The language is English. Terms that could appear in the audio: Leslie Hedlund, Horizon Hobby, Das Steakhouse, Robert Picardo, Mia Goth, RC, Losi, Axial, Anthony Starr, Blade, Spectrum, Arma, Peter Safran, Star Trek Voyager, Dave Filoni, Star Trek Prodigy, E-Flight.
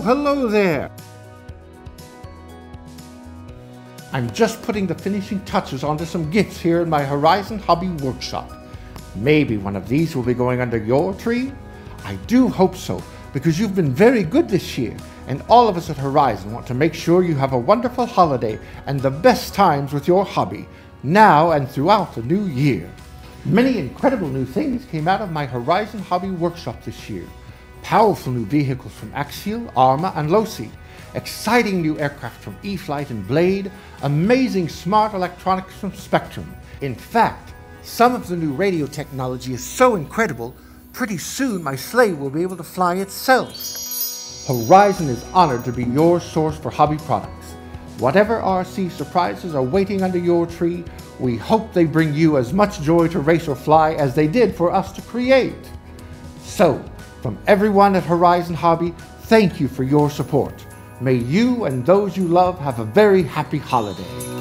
Hello there! I'm just putting the finishing touches onto some gifts here in my Horizon Hobby workshop. Maybe one of these will be going under your tree? I do hope so, because you've been very good this year, and all of us at Horizon want to make sure you have a wonderful holiday and the best times with your hobby, now and throughout the new year. Many incredible new things came out of my Horizon Hobby workshop this year. Powerful new vehicles from Axial, Arma, and Losi. Exciting new aircraft from E-Flight and Blade, amazing smart electronics from Spectrum. In fact, some of the new radio technology is so incredible, pretty soon my sleigh will be able to fly itself. Horizon is honored to be your source for hobby products. Whatever RC surprises are waiting under your tree, we hope they bring you as much joy to race or fly as they did for us to create. So, from everyone at Horizon Hobby, thank you for your support. May you and those you love have a very happy holiday.